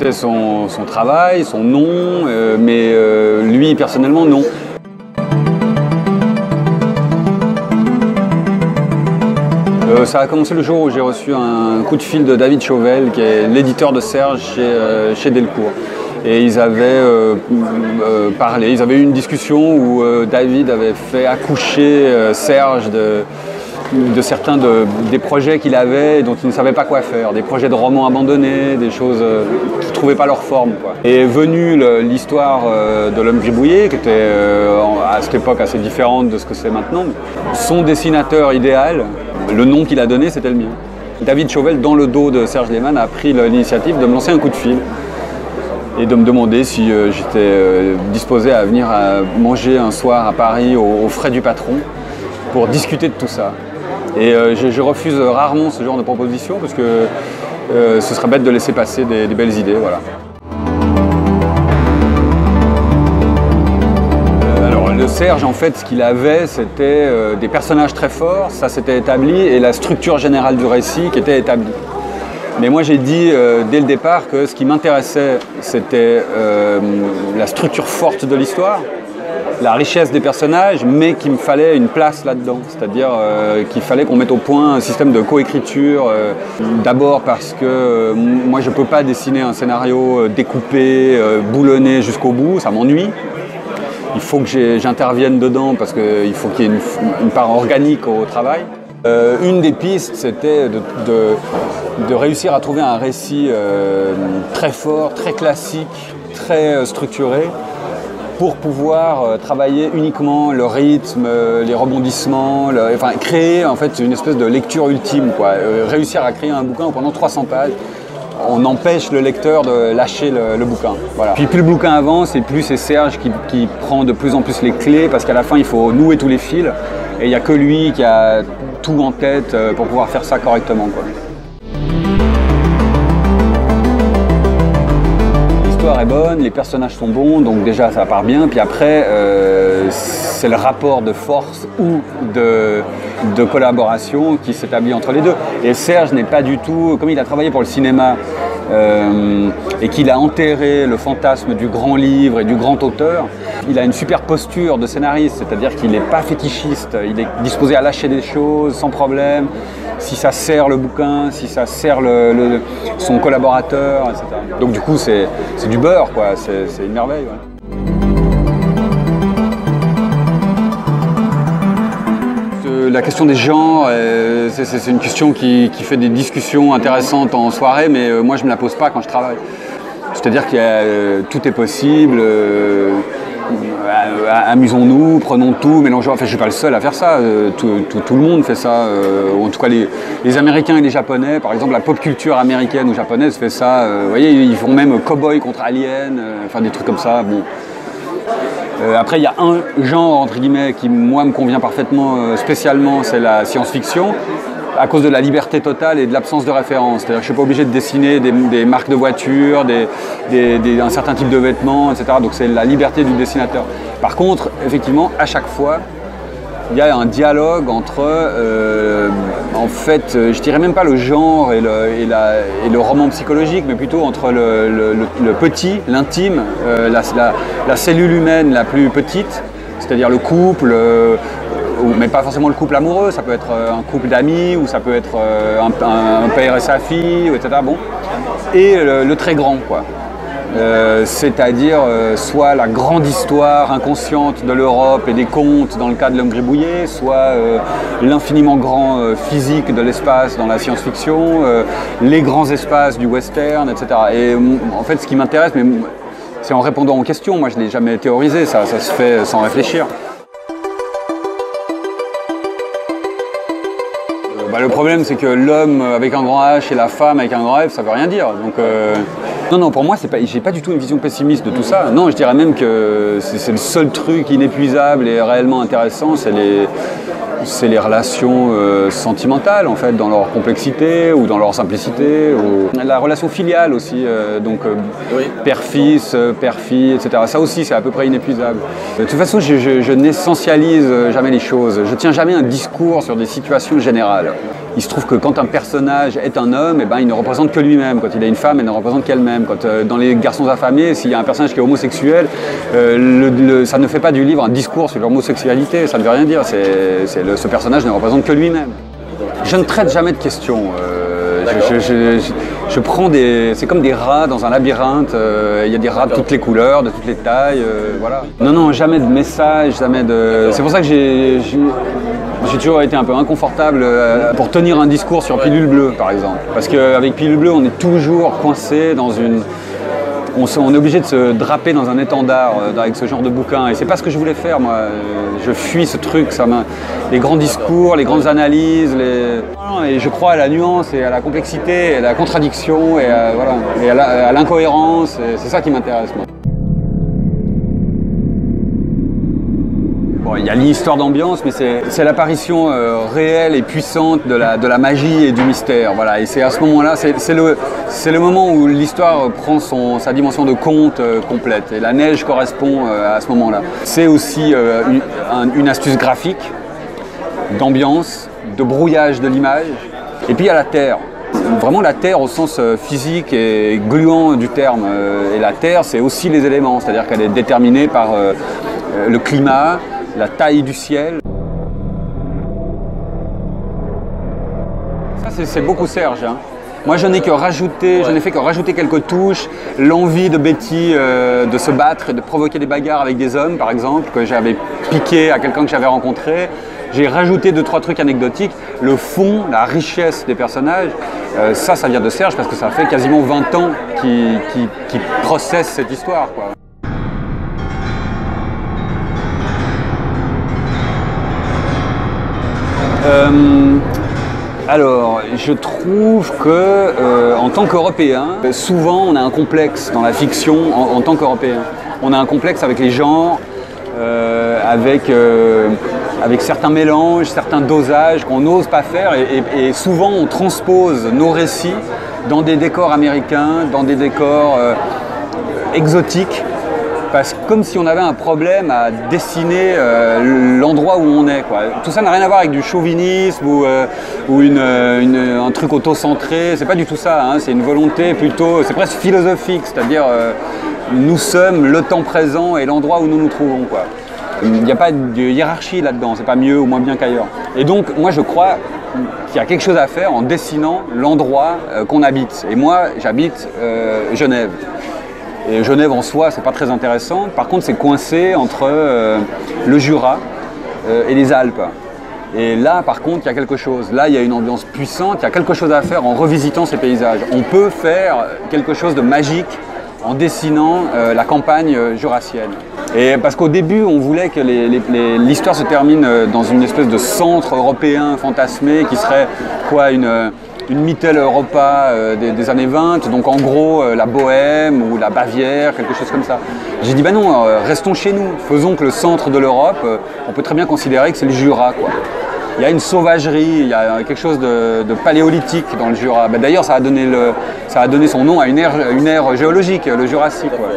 connaissait son travail, son nom, mais lui personnellement non. Ça a commencé le jour où j'ai reçu un coup de fil de David Chauvel, qui est l'éditeur de Serge chez Delcourt. Et ils avaient parlé, ils avaient eu une discussion où David avait fait accoucher Serge de certains des projets qu'il avait et dont il ne savait pas quoi faire, des projets de romans abandonnés, des choses qui ne trouvaient pas leur forme, quoi. Et est venue l'histoire de L'Homme gribouillé, qui était à cette époque assez différente de ce que c'est maintenant. Son dessinateur idéal, le nom qu'il a donné, c'était le mien. David Chauvel, dans le dos de Serge Lehmann, a pris l'initiative de me lancer un coup de fil et de me demander si j'étais disposé à venir à manger un soir à Paris aux frais du patron pour discuter de tout ça. Et je refuse rarement ce genre de proposition parce que ce serait bête de laisser passer des belles idées. Voilà. Alors le Serge, en fait, ce qu'il avait, c'était des personnages très forts, ça c'était établi, et la structure générale du récit qui était établie. Mais moi j'ai dit dès le départ que ce qui m'intéressait, c'était la structure forte de l'histoire, la richesse des personnages, mais qu'il me fallait une place là-dedans. C'est-à-dire qu'il fallait qu'on mette au point un système de coécriture. D'abord parce que moi, je ne peux pas dessiner un scénario découpé, boulonné jusqu'au bout, ça m'ennuie. Il faut que j'intervienne dedans parce qu'il faut qu'il y ait une part organique au travail. Une des pistes, c'était de réussir à trouver un récit très fort, très classique, très structuré, pour pouvoir travailler uniquement le rythme, les rebondissements, enfin créer en fait une espèce de lecture ultime, quoi. Réussir à créer un bouquin en prenant 300 pages, on empêche le lecteur de lâcher le bouquin. Voilà. Puis plus le bouquin avance et plus c'est Serge qui prend de plus en plus les clés, parce qu'à la fin il faut nouer tous les fils et il n'y a que lui qui a tout en tête pour pouvoir faire ça correctement, quoi. Est bonne, les personnages sont bons, donc déjà ça part bien, puis après c'est le rapport de force ou de collaboration qui s'établit entre les deux. Et Serge n'est pas du tout, comme il a travaillé pour le cinéma et qu'il a enterré le fantasme du grand livre et du grand auteur, il a une super posture de scénariste, c'est-à-dire qu'il n'est pas fétichiste, il est disposé à lâcher des choses sans problème, si ça sert le bouquin, si ça sert son collaborateur, etc. Donc du coup, c'est du beurre, quoi. C'est une merveille. Ouais. La question des genres, c'est une question qui fait des discussions intéressantes en soirée, mais moi, je ne me la pose pas quand je travaille. C'est-à-dire que tout est possible. Amusons-nous, prenons tout, mélangeons. Enfin, je ne suis pas le seul à faire ça. Tout le monde fait ça. En tout cas, les Américains et les Japonais, par exemple, la pop culture américaine ou japonaise fait ça. Vous voyez, ils font même cow-boy contre alien, enfin des trucs comme ça. Bon. Après, il y a un genre entre guillemets qui, moi, me convient parfaitement, spécialement, c'est la science-fiction, à cause de la liberté totale et de l'absence de référence. C'est-à-dire que je ne suis pas obligé de dessiner des marques de voitures, un certain type de vêtements, etc. Donc c'est la liberté du dessinateur. Par contre, effectivement, à chaque fois, il y a un dialogue entre, en fait, je ne dirais même pas le genre et le roman psychologique, mais plutôt entre le petit, l'intime, la cellule humaine la plus petite, c'est-à-dire le couple, mais pas forcément le couple amoureux, ça peut être un couple d'amis, ou ça peut être un père et sa fille, etc. Bon. Et le très grand, quoi. C'est-à-dire soit la grande histoire inconsciente de l'Europe et des contes dans le cas de L'Homme gribouillé, soit l'infiniment grand physique de l'espace dans la science-fiction, les grands espaces du western, etc. Et en fait, ce qui m'intéresse, c'est en répondant aux questions, moi je ne l'ai jamais théorisé, ça se fait sans réfléchir. Le problème, c'est que l'homme avec un grand H et la femme avec un grand F, ça veut rien dire. Donc, non, pour moi, j'ai pas du tout une vision pessimiste de tout ça. Non, je dirais même que c'est le seul truc inépuisable et réellement intéressant, c'est les relations sentimentales, en fait, dans leur complexité ou dans leur simplicité. La relation filiale aussi, donc père-fils, père-fille, etc. Ça aussi, c'est à peu près inépuisable. De toute façon, je n'essentialise jamais les choses. Je tiens jamais un discours sur des situations générales. il se trouve que quand un personnage est un homme, eh ben, il ne représente que lui-même. Quand il a une femme, elle ne représente qu'elle-même. Quand dans Les Garçons Affamés, s'il y a un personnage qui est homosexuel, ça ne fait pas du livre un discours sur l'homosexualité, ça ne veut rien dire. Ce personnage ne représente que lui-même. Je ne traite jamais de questions. Je prends des... C'est comme des rats dans un labyrinthe. Il y a des rats de toutes les couleurs, de toutes les tailles. Voilà. Non, non, jamais de message, jamais de... C'est pour ça que j'ai toujours été un peu inconfortable pour tenir un discours sur pilule bleue, par exemple. Parce qu'avec pilule bleue, on est toujours coincé dans une... On est obligé de se draper dans un étendard avec ce genre de bouquin. Et c'est pas ce que je voulais faire, moi. Je fuis ce truc, les grands discours, les grandes analyses, Et je crois à la nuance et à la complexité, et à la contradiction, et à l'incohérence. Voilà. C'est ça qui m'intéresse, moi. Bon, il y a l'histoire d'ambiance, mais c'est l'apparition réelle et puissante de la magie et du mystère. Voilà. Et c'est à ce moment-là, c'est le moment où l'histoire prend sa dimension de conte complète. Et la neige correspond à ce moment-là. C'est aussi une astuce graphique, d'ambiance, de brouillage de l'image. Et puis il y a la terre. Vraiment la terre au sens physique et gluant du terme. Et la terre, c'est aussi les éléments, c'est-à-dire qu'elle est déterminée par le climat, la taille du ciel. Ça, c'est beaucoup Serge, hein. Moi, je n'ai fait que rajouter quelques touches, l'envie de Betty de se battre et de provoquer des bagarres avec des hommes, par exemple, que j'avais piqué à quelqu'un que j'avais rencontré. J'ai rajouté 2-3 trucs anecdotiques. Le fond, la richesse des personnages, ça vient de Serge parce que ça fait quasiment 20 ans qu'il processe cette histoire, quoi. Alors, je trouve que, en tant qu'Européen, souvent on a un complexe dans la fiction en tant qu'Européen. On a un complexe avec les genres, avec certains mélanges, certains dosages qu'on n'ose pas faire. Et souvent, on transpose nos récits dans des décors américains, dans des décors exotiques. Parce que comme si on avait un problème à dessiner l'endroit où on est, quoi. Tout ça n'a rien à voir avec du chauvinisme ou un truc autocentré, c'est pas du tout ça, hein. C'est une volonté plutôt, c'est presque philosophique, c'est-à-dire nous sommes le temps présent et l'endroit où nous nous trouvons, quoi. Il n'y a pas de hiérarchie là-dedans, c'est pas mieux ou moins bien qu'ailleurs. Et donc moi je crois qu'il y a quelque chose à faire en dessinant l'endroit qu'on habite. Et moi j'habite Genève. Et Genève en soi, c'est pas très intéressant. Par contre, c'est coincé entre le Jura et les Alpes. Et là, par contre, il y a quelque chose. Là, il y a une ambiance puissante, il y a quelque chose à faire en revisitant ces paysages. On peut faire quelque chose de magique en dessinant la campagne jurassienne. Et parce qu'au début, on voulait que l'histoire se termine dans une espèce de centre européen fantasmé qui serait quoi, une Mitteleuropa des années 20, donc en gros la Bohême ou la Bavière, quelque chose comme ça. J'ai dit ben non, restons chez nous, faisons que le centre de l'Europe, on peut très bien considérer que c'est le Jura, quoi. Il y a une sauvagerie, il y a quelque chose de paléolithique dans le Jura. Ben, d'ailleurs ça a donné son nom à une ère géologique, le Jurassique, quoi.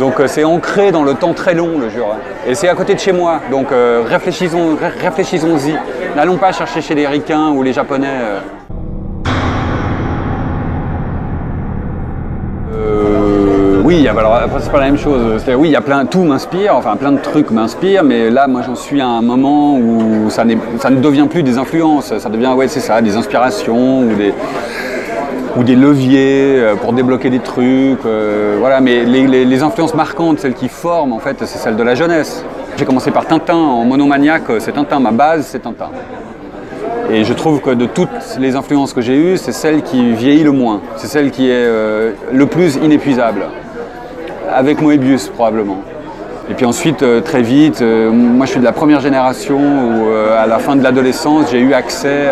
Donc c'est ancré dans le temps très long, le Jura. Et c'est à côté de chez moi, donc réfléchissons-y. N'allons pas chercher chez les Ricains ou les Japonais. Oui, alors après c'est pas la même chose. Oui, il y a tout m'inspire, enfin plein de trucs m'inspirent, mais là moi j'en suis à un moment où ça ne devient plus des influences, ça devient, ouais c'est ça, des inspirations ou des leviers pour débloquer des trucs, voilà. Mais les influences marquantes, celles qui forment en fait, c'est celles de la jeunesse. J'ai commencé par Tintin, en monomaniaque c'est Tintin, ma base c'est Tintin. Et je trouve que de toutes les influences que j'ai eues, c'est celle qui vieillit le moins, c'est celle qui est le plus inépuisable. Avec Moebius, probablement. Et puis ensuite, très vite, moi je suis de la première génération où, à la fin de l'adolescence, j'ai eu accès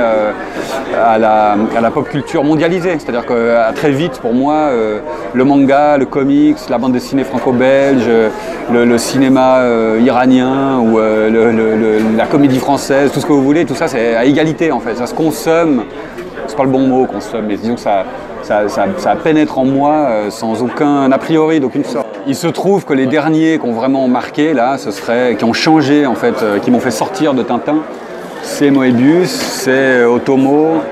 à la pop culture mondialisée. C'est-à-dire que très vite, pour moi, le manga, le comics, la bande dessinée franco-belge, le cinéma iranien ou la comédie française, tout ce que vous voulez, tout ça, c'est à égalité, en fait. Ça se consomme, c'est pas le bon mot, consomme, mais disons que ça pénètre en moi sans aucun a priori, d'aucune sorte. Il se trouve que les derniers qui ont vraiment marqué, là, qui ont changé en fait, qui m'ont fait sortir de Tintin, c'est Moebius, c'est Otomo,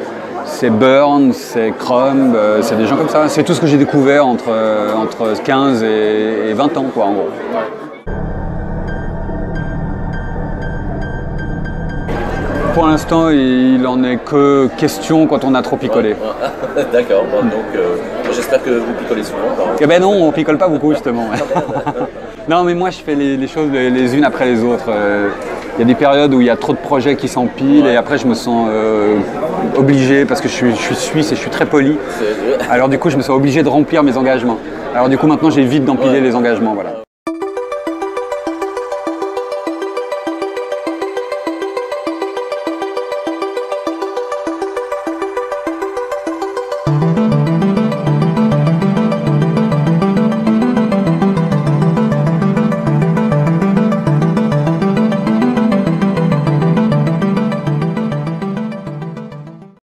c'est Byrne, c'est Crumb, c'est des gens comme ça. C'est tout ce que j'ai découvert entre 15 et 20 ans, quoi, en gros. Pour l'instant, il en est que question quand on a trop picolé. D'accord, bon, donc j'espère que vous picolez souvent. Eh ben non, on picole pas beaucoup justement. Non, mais moi je fais les choses les unes après les autres. Il y a des périodes où il y a trop de projets qui s'empilent et après je me sens obligé parce que je suis suisse et je suis très poli. Alors du coup, je me sens obligé de remplir mes engagements. Alors du coup, maintenant j'évite d'empiler les engagements, voilà.